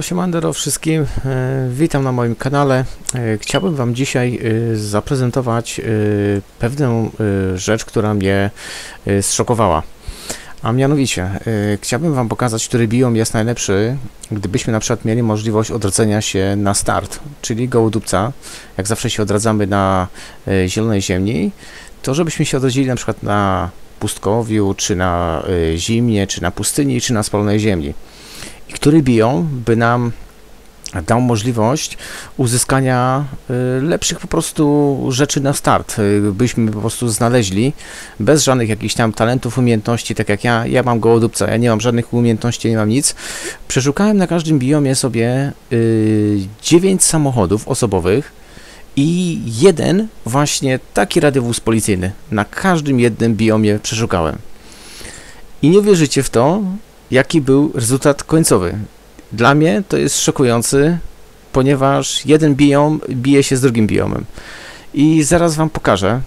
Siemandero wszystkim, witam na moim kanale. Chciałbym Wam dzisiaj zaprezentować pewną rzecz, która mnie zszokowała. A mianowicie, chciałbym Wam pokazać, który biom jest najlepszy, gdybyśmy na przykład mieli możliwość odrodzenia się na start, czyli gołodupca. Jak zawsze się odradzamy na zielonej ziemi, to żebyśmy się odrodzili na przykład na pustkowiu, czy na zimnie, czy na pustyni, czy na spalonej ziemi. I który biom by nam dał możliwość uzyskania lepszych po prostu rzeczy na start, byśmy po prostu znaleźli bez żadnych jakichś tam talentów, umiejętności, tak jak ja mam gołodupca, ja nie mam żadnych umiejętności, nie mam nic. Przeszukałem na każdym biomie sobie 9 samochodów osobowych i jeden właśnie taki radiowóz policyjny. Na każdym jednym biomie przeszukałem. I nie wierzycie w to, jaki był rezultat końcowy. Dla mnie to jest szokujący, ponieważ jeden biom bije się z drugim biomem. I zaraz Wam pokażę,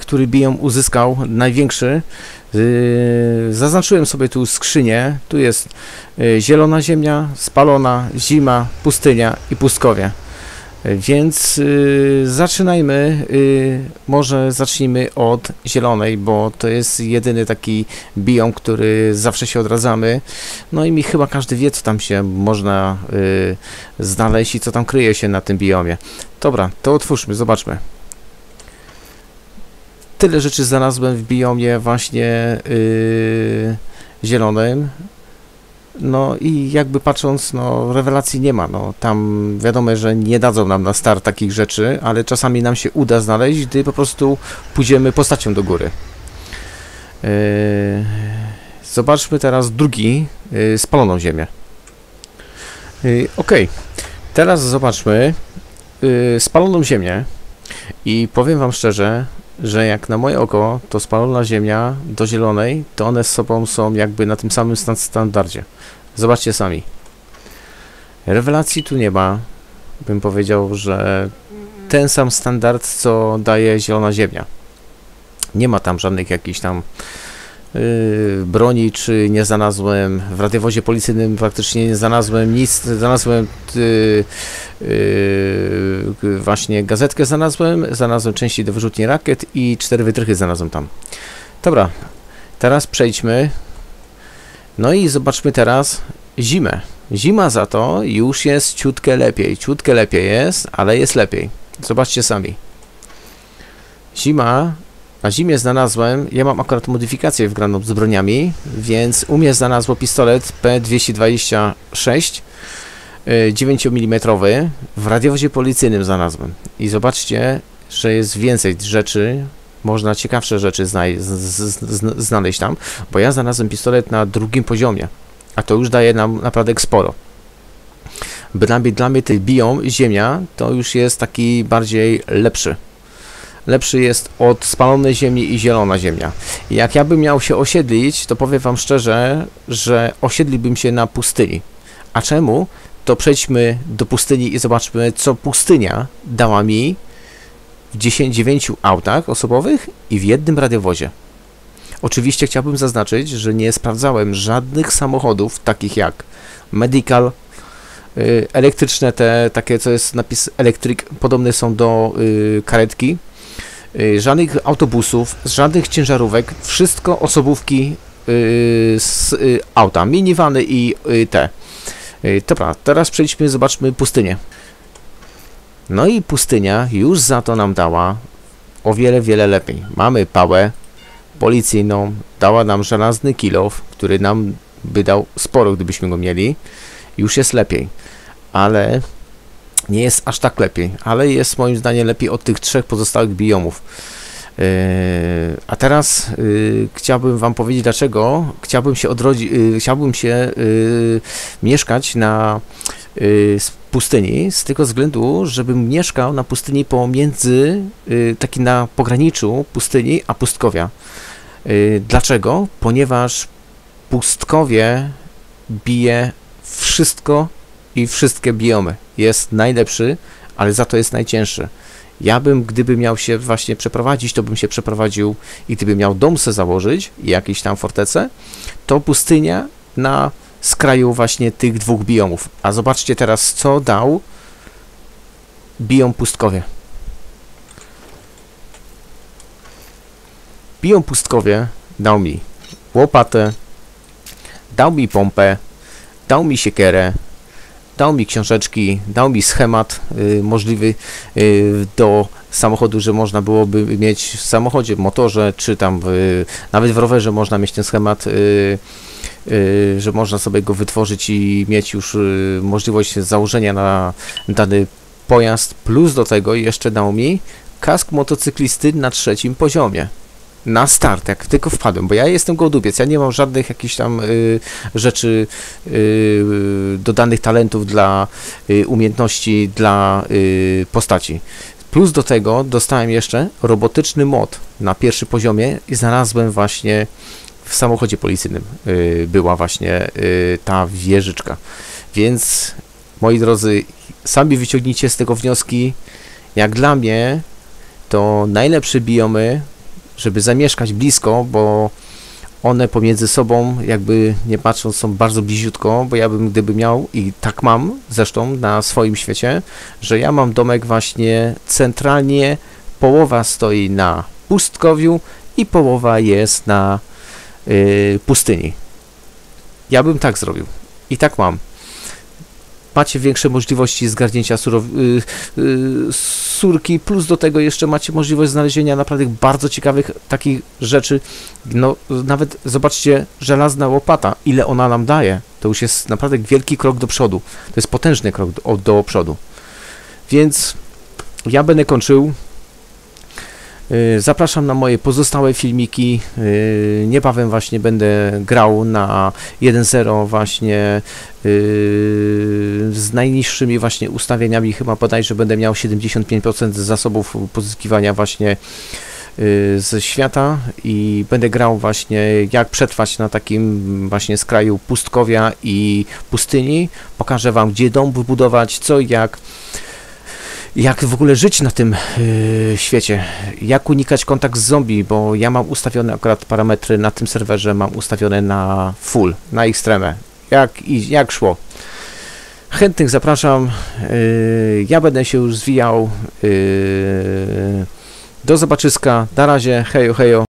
który biom uzyskał największy. Zaznaczyłem sobie tu skrzynię. Tu jest zielona ziemia, spalona, zima, pustynia i pustkowie. Więc zaczynajmy, może zacznijmy od zielonej, bo to jest jedyny taki biom, który zawsze się odradzamy. No i mi chyba każdy wie, co tam się można znaleźć i co tam kryje się na tym biomie. Dobra, to otwórzmy, zobaczmy. Tyle rzeczy znalazłem w biomie właśnie zielonym. No i jakby patrząc, no rewelacji nie ma, no tam wiadomo, że nie dadzą nam na start takich rzeczy, ale czasami nam się uda znaleźć, gdy po prostu pójdziemy postacią do góry. Zobaczmy teraz drugi, spaloną ziemię. Ok, teraz zobaczmy spaloną ziemię i powiem Wam szczerze, że jak na moje oko, to spalona ziemia do zielonej, to one z sobą są jakby na tym samym standardzie. Zobaczcie sami. Rewelacji tu nie ma. Bym powiedział, że ten sam standard, co daje zielona ziemia. Nie ma tam żadnych jakichś tam broni, czy nie znalazłem w radiowozie policyjnym, praktycznie nie znalazłem nic, znalazłem właśnie gazetkę znalazłem części do wyrzutni rakiet i 4 wytrychy znalazłem tam. Dobra, teraz przejdźmy, no i zobaczmy teraz zimę. Zima za to już jest ciutkę lepiej jest, ale jest lepiej. Zobaczcie sami. Zima. Na zimie znalazłem, ja mam akurat modyfikację wgraną z broniami, więc u mnie znalazło pistolet P226 9 mm w radiowozie policyjnym znalazłem. I zobaczcie, że jest więcej rzeczy, można ciekawsze rzeczy znaleźć tam, bo ja znalazłem pistolet na 2. poziomie, a to już daje nam naprawdę sporo. Bynajmniej dla mnie ten biom ziemia to już jest taki bardziej lepszy. Lepszy jest od spalonej ziemi i zielona ziemia. Jak ja bym miał się osiedlić, to powiem Wam szczerze, że osiedliłbym się na pustyni. A czemu? To przejdźmy do pustyni i zobaczmy, co pustynia dała mi w 9 autach osobowych i w jednym radiowozie. Oczywiście chciałbym zaznaczyć, że nie sprawdzałem żadnych samochodów takich jak Medical, elektryczne te, takie co jest napis Electric, podobne są do karetki. Żadnych autobusów, żadnych ciężarówek, wszystko osobówki z auta, minivany i te. Dobra, teraz przejdźmy, zobaczmy pustynię. No i pustynia już za to nam dała o wiele, wiele lepiej. Mamy pałę policyjną, dała nam żelazny kilof, który nam by dał sporo, gdybyśmy go mieli. Już jest lepiej, ale nie jest aż tak lepiej, ale jest moim zdaniem lepiej od tych 3 pozostałych biomów. A teraz chciałbym Wam powiedzieć, dlaczego chciałbym się odrodzić, mieszkać na pustyni, z tego względu, żebym mieszkał na pustyni pomiędzy, taki na pograniczu pustyni a pustkowia. Dlaczego? Ponieważ pustkowie bije wszystko i wszystkie biomy. Jest najlepszy, ale za to jest najcięższy. Ja bym, gdyby miał się właśnie przeprowadzić, to bym się przeprowadził i gdybym miał dom se założyć, jakieś tam fortece, to pustynia na z kraju właśnie tych dwóch biomów. A zobaczcie teraz, co dał biom pustkowie. Biom pustkowie dał mi łopatę, dał mi pompę, dał mi siekierę, dał mi książeczki, dał mi schemat możliwy do samochodu, że można byłoby mieć w samochodzie, w motorze, czy tam nawet w rowerze można mieć ten schemat, że można sobie go wytworzyć i mieć już możliwość założenia na dany pojazd. Plus do tego jeszcze dał mi kask motocyklisty na 3. poziomie. Na start, jak tylko wpadłem, bo ja jestem gołdubiec, ja nie mam żadnych jakichś tam rzeczy, dodanych talentów dla umiejętności, dla postaci. Plus do tego dostałem jeszcze robotyczny mod na 1. poziomie i znalazłem właśnie w samochodzie policyjnym, była właśnie ta wieżyczka. Więc, moi drodzy, sami wyciągnijcie z tego wnioski. Jak dla mnie to najlepsze biomy, żeby zamieszkać blisko, bo one pomiędzy sobą, jakby nie patrząc, są bardzo bliziutko, bo ja bym, gdyby miał, i tak mam zresztą na swoim świecie, że ja mam domek właśnie centralnie, połowa stoi na pustkowiu i połowa jest na pustyni. Ja bym tak zrobił i tak mam. Macie większe możliwości zgarnięcia surki, plus do tego jeszcze macie możliwość znalezienia naprawdę bardzo ciekawych takich rzeczy. No, nawet zobaczcie, żelazna łopata, ile ona nam daje. To już jest naprawdę wielki krok do przodu. To jest potężny krok do przodu. Więc ja będę kończył. Zapraszam na moje pozostałe filmiki, niebawem właśnie będę grał na 1.0 właśnie z najniższymi właśnie ustawieniami, chyba bodajże będę miał 75% zasobów pozyskiwania właśnie ze świata i będę grał właśnie jak przetrwać na takim właśnie skraju pustkowia i pustyni. Pokażę wam, gdzie dom wybudować, co jak w ogóle żyć na tym świecie, jak unikać kontakt z zombie, bo ja mam ustawione akurat parametry na tym serwerze, mam ustawione na full, na ekstremę, jak szło. Chętnych zapraszam, ja będę się już zwijał, do zobaczyska, na razie, hejo, hejo.